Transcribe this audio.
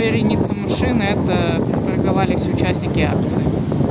вереница машин, это припарковались участники акции.